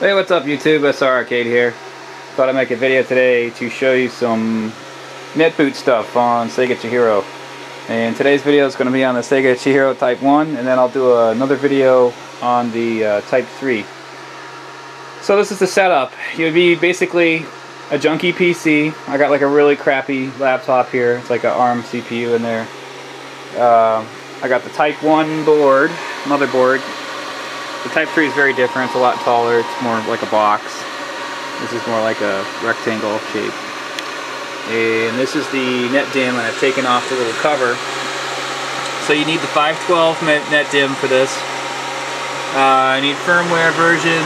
Hey, what's up YouTube? SR Arcade here. Thought I'd make a video today to show you some NetBoot stuff on Sega Chihiro. And today's video is going to be on the Sega Chihiro Type 1, and then I'll do another video on the Type 3. So this is the setup. It would be basically a junky PC. I got like a really crappy laptop here. It's like an ARM CPU in there. I got the Type 1 board, motherboard. The Type 3 is very different, it's a lot taller, it's more like a box. This is more like a rectangle shape. And this is the NetDIMM, and I've taken off the little cover. So you need the 512 NetDIMM for this. I need firmware version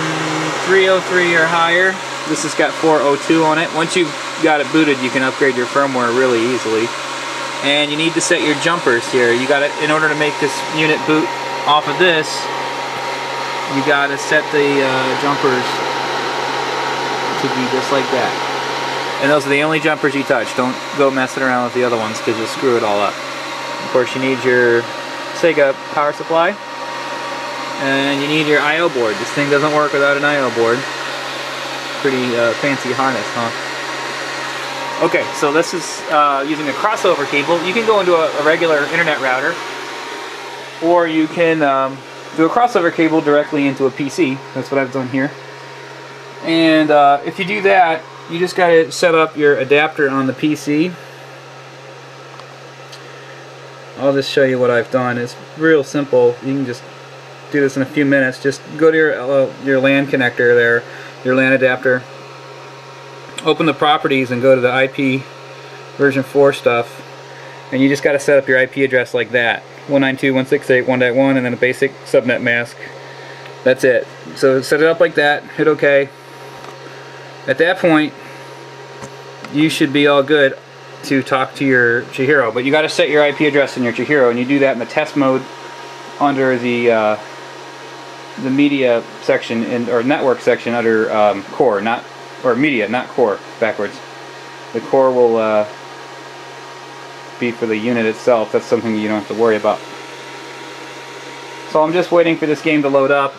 303 or higher. This has got 402 on it. Once you've got it booted, you can upgrade your firmware really easily. And you need to set your jumpers here. You got it in order to make this unit boot off of this. You gotta set the jumpers to be just like that. And those are the only jumpers you touch. Don't go messing around with the other ones because you'll screw it all up. Of course, you need your Sega power supply. And you need your I.O. board. This thing doesn't work without an I.O. board. Pretty fancy harness, huh? Okay, so this is using a crossover cable. You can go into a regular internet router. Or you can do a crossover cable directly into a PC. That's what I've done here. And if you do that, you just got to set up your adapter on the PC. I'll just show you what I've done. It's real simple. You can just do this in a few minutes. Just go to your LAN connector there, your LAN adapter. Open the properties and go to the IP version 4 stuff. And you just got to set up your IP address like that. 192.168.1.1 and then a basic subnet mask. That's it. So set it up like that, hit OK. At that point you should be all good to talk to your Chihiro, but you got to set your IP address in your Chihiro, and you do that in the test mode under the media section or network section under core, not or media, not core, backwards. The core will be for the unit itself. That's something you don't have to worry about. So I'm just waiting for this game to load up.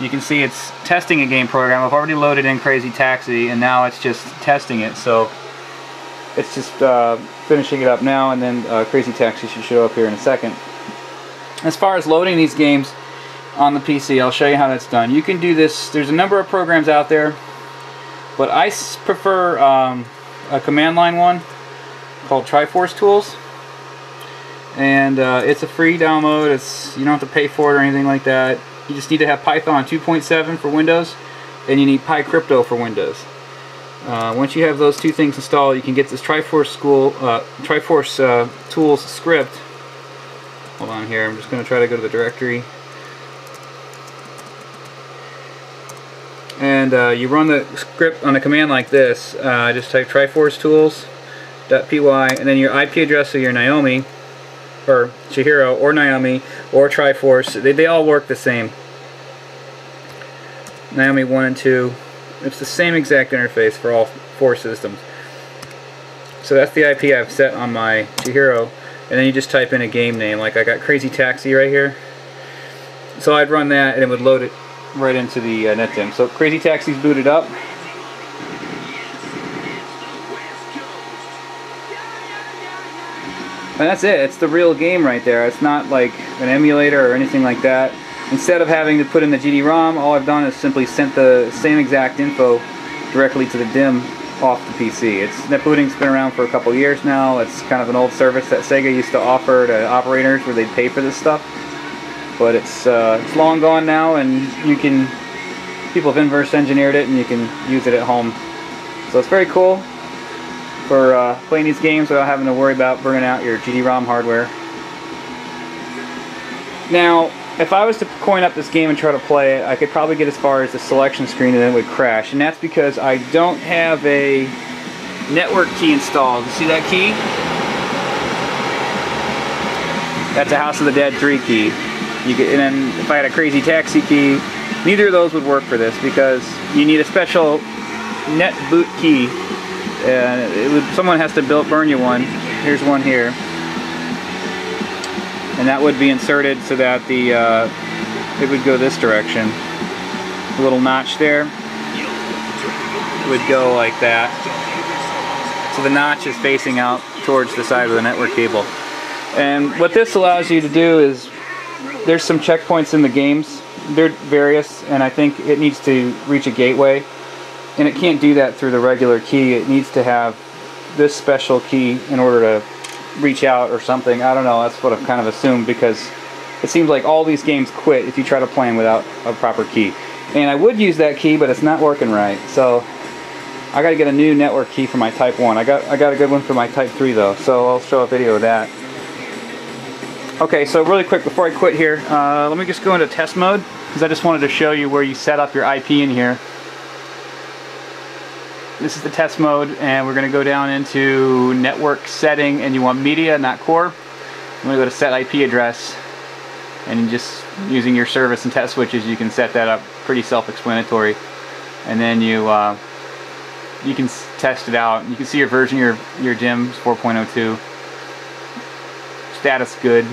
You can see it's testing a game program. I've already loaded in Crazy Taxi and now it's just testing it, so it's just finishing it up now, and then Crazy Taxi should show up here in a second. As far as loading these games on the PC, I'll show you how that's done. You can do this, there's a number of programs out there, but I prefer a command line one called Triforce Tools, and it's a free download. It's, you don't have to pay for it or anything like that. You just need to have Python 2.7 for Windows, and you need PyCrypto for Windows. Once you have those two things installed, you can get this Triforce Tools script. Hold on here, I'm just going to try to go to the directory, and you run the script on a command like this. Just type Triforce Tools. .py, and then your IP address of your Naomi or Chihiro or Naomi or Triforce, they all work the same. Naomi 1 and 2, it's the same exact interface for all four systems. So that's the IP I've set on my Chihiro, and then you just type in a game name, like I got Crazy Taxi right here. So I'd run that and it would load it right into the NetDIMM. So Crazy Taxi's booted up. And that's it. It's the real game right there. It's not like an emulator or anything like that. Instead of having to put in the GD-ROM, all I've done is simply sent the same exact info directly to the DIMM off the PC. It's NetBooting's been around for a couple years now. It's kind of an old service that Sega used to offer to operators where they'd pay for this stuff. But it's long gone now, and you can, people have inverse engineered it and you can use it at home. So it's very cool for playing these games without having to worry about burning out your GD-ROM hardware. Now, if I was to coin up this game and try to play it, I could probably get as far as the selection screen and then it would crash. And that's because I don't have a network key installed. You see that key? That's a House of the Dead 3 key. You could, and then if I had a Crazy Taxi key, neither of those would work for this because you need a special NetBoot key. Someone has to burn you one. Here's one here, and that would be inserted so that it would go this direction. a little notch there would go like that. So the notch is facing out towards the side of the network cable. And what this allows you to do is, there's some checkpoints in the games. They're various, and I think it needs to reach a gateway. And it can't do that through the regular key. It needs to have this special key in order to reach out or something. I don't know, that's what I've kind of assumed, because it seems like all these games quit if you try to play them without a proper key. And I would use that key, but it's not working right. So I gotta get a new network key for my Type 1. I got a good one for my Type 3 though, so I'll show a video of that. Okay, so really quick before I quit here, let me just go into test mode, because I just wanted to show you where you set up your IP in here. This is the test mode, and we're going to go down into network setting, and you want media, not core. I'm going to go to set IP address, and just using your service and test switches, you can set that up. Pretty self-explanatory. And then you you can test it out. You can see your version, your DIMM is 4.02. Status good.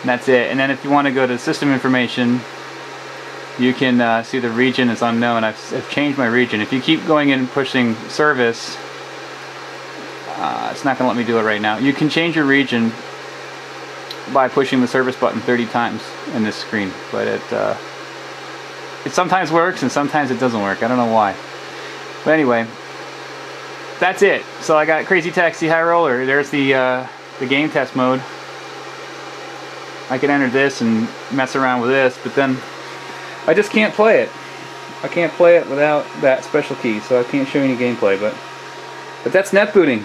And that's it. And then if you want to go to system information, you can see the region is unknown. I've changed my region. If you keep going in and pushing service, it's not going to let me do it right now. You can change your region by pushing the service button 30 times in this screen, but it sometimes works and sometimes it doesn't work. I don't know why. But anyway, that's it. So I got Crazy Taxi High Roller. There's the game test mode. I can enter this and mess around with this, but then I just can't play it. I can't play it without that special key, so I can't show any gameplay, but that's net booting.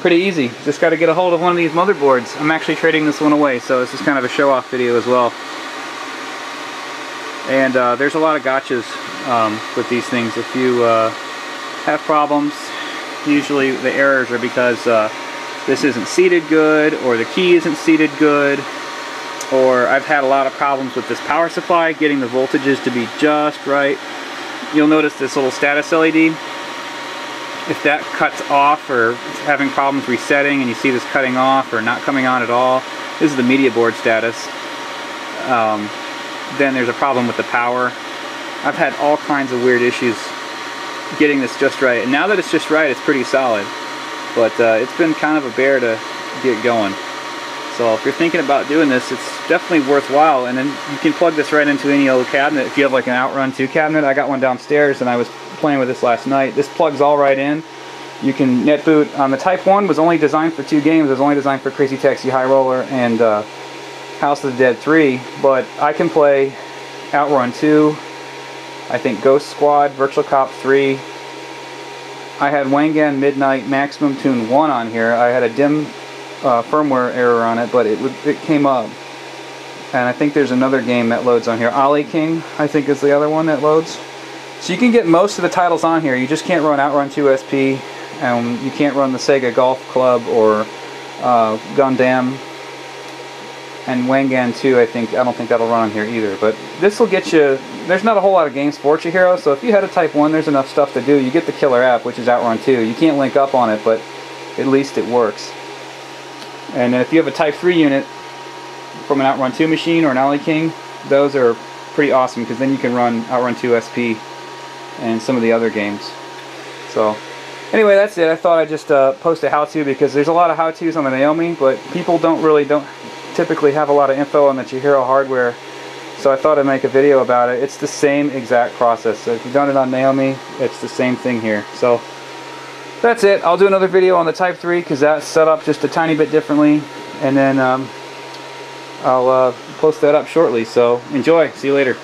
Pretty easy. Just got to get a hold of one of these motherboards. I'm actually trading this one away, so it's just kind of a show-off video as well. And there's a lot of gotchas with these things. If you have problems, usually the errors are because this isn't seated good, or the key isn't seated good, or I've had a lot of problems with this power supply, getting the voltages to be just right. You'll notice this little status LED. If that cuts off, or it's having problems resetting and you see this cutting off or not coming on at all, this is the media board status. Then there's a problem with the power. I've had all kinds of weird issues getting this just right. And now that it's just right, it's pretty solid. But it's been kind of a bear to get going. So if you're thinking about doing this, it's definitely worthwhile. And then you can plug this right into any old cabinet. If you have like an OutRun 2 cabinet, I got one downstairs and I was playing with this last night. This plugs all right in. You can net boot. The Type 1 was only designed for two games. It was only designed for Crazy Taxi High Roller and House of the Dead 3. But I can play OutRun 2, I think Ghost Squad, Virtual Cop 3. I had Wangan Midnight Maximum Tune 1 on here. I had a DIMM firmware error on it, but it came up. And I think there's another game that loads on here. Ollie King, I think, is the other one that loads. So you can get most of the titles on here. You just can't run OutRun 2 SP, and you can't run the Sega Golf Club or Gundam. And Wangan 2, I don't think that'll run on here either. But this will get you. There's not a whole lot of games for Chihiro, so if you had a Type 1, there's enough stuff to do. You get the killer app, which is OutRun 2. You can't link up on it, but at least it works. And if you have a Type 3 unit from an OutRun 2 machine or an Ollie King, those are pretty awesome, because then you can run OutRun 2 SP and some of the other games. So anyway, that's it. I thought I'd just post a how-to, because there's a lot of how-tos on the Naomi, but people don't typically have a lot of info on the Chihiro hardware. So I thought I'd make a video about it. It's the same exact process. So if you've done it on Naomi, it's the same thing here. So that's it. I'll do another video on the Type 3 because that's set up just a tiny bit differently, and then I'll post that up shortly. So enjoy. See you later.